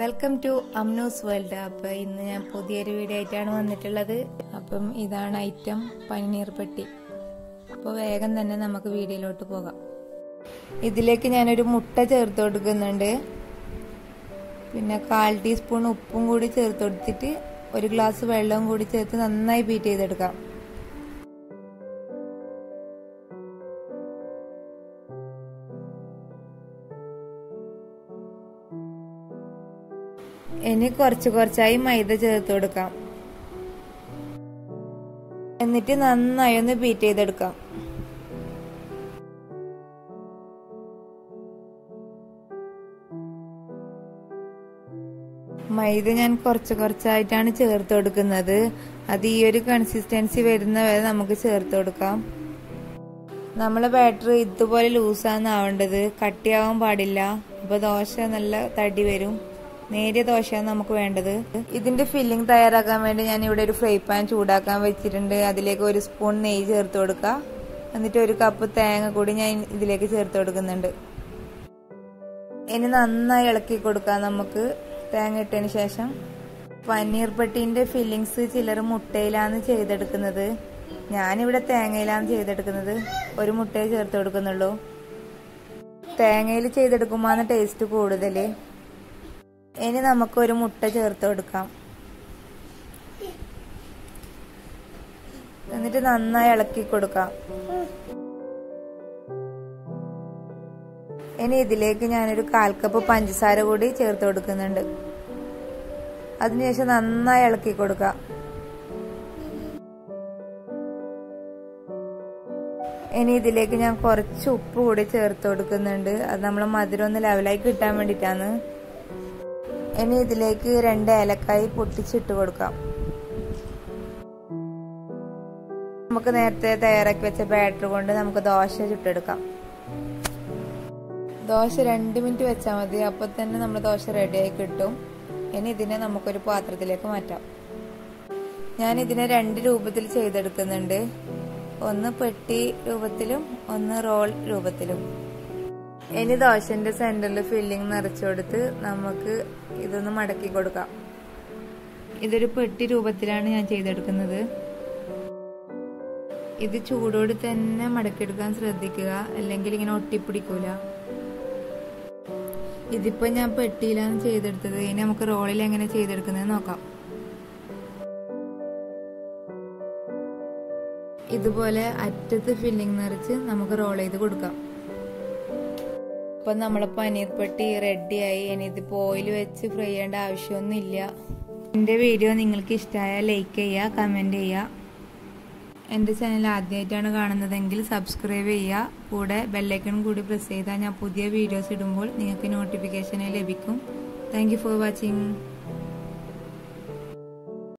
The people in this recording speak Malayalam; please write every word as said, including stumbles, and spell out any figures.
Welcome to അമ്നൂസ് world. അപ്പോൾ ഇന്ന് ഞാൻ പുതിയൊരു വീഡിയോ ആയിട്ടാണ് വന്നിട്ടുള്ളത്. അപ്പം ഇതാണ് ഐറ്റം പനിനീർ പെട്ടി. അപ്പോൾ വേഗം തന്നെ നമുക്ക് വീഡിയോയിലോട്ട് പോകാം. ഇതിലേക്ക് ഞാനൊരു മുട്ട ചേർത്ത് കൊടുക്കുന്നുണ്ട്. പിന്നെ കാൽ ടീസ്പൂൺ ഉപ്പും കൂടി ചേർത്ത് കൊടുത്തിട്ട് ഒരു ഗ്ലാസ് വെള്ളവും കൂടി ചേർത്ത് നന്നായി ബീറ്റ് ചെയ്തെടുക്കാം. ഇനി കുറച്ച് കുറച്ചായി മൈദ ചേർത്ത് കൊടുക്കാം. എന്നിട്ട് നന്നായി ഒന്ന് ബീറ്റ് ചെയ്തെടുക്കാം. മൈദ ഞാൻ കുറച്ച് കുറച്ചായിട്ടാണ് ചേർത്ത് കൊടുക്കുന്നത്. അത് ഈ ഒരു കൺസിസ്റ്റൻസി വരുന്ന വരെ നമുക്ക് ചേർത്ത് കൊടുക്കാം. നമ്മളെ ബാറ്റർ ഇതുപോലെ ലൂസാണ് ആവേണ്ടത്, കട്ടിയാവാൻ പാടില്ല. അപ്പോൾ ദോശ നല്ല തടി വരും. നേരിയ ദോശയാണ് നമുക്ക് വേണ്ടത്. ഇതിന്റെ ഫില്ലിംഗ് തയ്യാറാക്കാൻ വേണ്ടി ഞാൻ ഇവിടെ ഒരു ഫ്രൈ പാൻ ചൂടാക്കാൻ വെച്ചിട്ടുണ്ട്. അതിലേക്ക് ഒരു സ്പൂൺ നെയ്യ് ചേർത്ത് കൊടുക്കുക. എന്നിട്ട് ഒരു കപ്പ് തേങ്ങ കൂടി ഞാൻ ഇതിലേക്ക് ചേർത്ത് കൊടുക്കുന്നുണ്ട്. ഇനി നന്നായി ഇളക്കി കൊടുക്കാം. നമുക്ക് തേങ്ങ ഇട്ടതിന് ശേഷം പനീർ പെട്ടിന്റെ ഫില്ലിങ്സ് ചിലർ മുട്ടയിലാണ് ചെയ്തെടുക്കുന്നത്. ഞാനിവിടെ തേങ്ങയിലാണ് ചെയ്തെടുക്കുന്നത്. ഒരു മുട്ടയെ ചേർത്ത് കൊടുക്കുന്നുള്ളൂ. തേങ്ങയിൽ ചെയ്തെടുക്കുമ്പോഴാണ് ടേസ്റ്റ് കൂടുതൽ. ഇനി നമുക്കൊരു മുട്ട ചേർത്ത് കൊടുക്കാം. എന്നിട്ട് നന്നായി ഇളക്കി കൊടുക്കാം. ഇനി ഇതിലേക്ക് ഞാനൊരു കാൽ കപ്പ് പഞ്ചസാര കൂടി ചേർത്ത് കൊടുക്കുന്നുണ്ട്. അതിനുശേഷം നന്നായി ഇളക്കി കൊടുക്കാം. ഇനി ഇതിലേക്ക് ഞാൻ കുറച്ച് ഉപ്പ് കൂടി ചേർത്ത് കൊടുക്കുന്നുണ്ട്. അത് നമ്മൾ മധുരം ഒന്ന് ലെവലായി കിട്ടാൻ വേണ്ടിയിട്ടാണ്. ഇനി ഇതിലേക്ക് രണ്ട് ഏലക്കായി പൊട്ടിച്ചിട്ട് കൊടുക്കാം. നമുക്ക് നേരത്തെ തയ്യാറാക്കി വെച്ച ബാറ്റർ കൊണ്ട് നമുക്ക് ദോശ ചുട്ടെടുക്കാം. ദോശ രണ്ട് മിനിറ്റ് വെച്ചാൽ മതി. അപ്പോൾ തന്നെ നമ്മുടെ ദോശ റെഡിയായി കിട്ടും. ഇനി ഇതിനെ നമുക്കൊരു പാത്രത്തിലേക്ക് മാറ്റാം. ഞാൻ ഇതിനെ രണ്ട് രൂപത്തിൽ ചെയ്തെടുക്കുന്നുണ്ട്. ഒന്ന് പെട്ടി രൂപത്തിലും ഒന്ന് റോൾ രൂപത്തിലും. ഇനി ദോശന്റെ സെന്ററിൽ ഫില്ലിംഗ് നിറച്ചു കൊടുത്ത് നമുക്ക് ഇതൊന്ന് മടക്കി കൊടുക്കാം. ഇതൊരു പെട്ടി രൂപത്തിലാണ് ഞാൻ ചെയ്തെടുക്കുന്നത്. ഇത് ചൂടോട് തന്നെ മടക്കിയെടുക്കാൻ ശ്രദ്ധിക്കുക, അല്ലെങ്കിൽ ഇങ്ങനെ ഒട്ടിപ്പിടിക്കൂല. ഇതിപ്പോ ഞാൻ പെട്ടിയിലാണ് ചെയ്തെടുത്തത്. ഇനി നമുക്ക് റോളിൽ എങ്ങനെ ചെയ്തെടുക്കുന്നത് നോക്കാം. ഇതുപോലെ അറ്റത്ത് ഫില്ലിംഗ് നിറച്ച് നമുക്ക് റോൾ ചെയ്ത് കൊടുക്കാം. അപ്പം നമ്മളെ പനീർ പെട്ടി റെഡിയായി. ഇനി ഇതിപ്പോൾ ഓയിൽ വെച്ച് ഫ്രൈ ചെയ്യേണ്ട ആവശ്യമൊന്നുമില്ല. എൻ്റെ വീഡിയോ നിങ്ങൾക്ക് ഇഷ്ടമായാൽ ലൈക്ക് ചെയ്യുക, കമൻറ്റ് ചെയ്യുക. എൻ്റെ ചാനൽ ആദ്യമായിട്ടാണ് കാണുന്നതെങ്കിൽ സബ്സ്ക്രൈബ് ചെയ്യുക. കൂടെ ബെല്ലൈക്കൺ കൂടി പ്രസ് ചെയ്താൽ ഞാൻ പുതിയ വീഡിയോസ് ഇടുമ്പോൾ നിങ്ങൾക്ക് നോട്ടിഫിക്കേഷൻ ലഭിക്കും. Thank you for watching.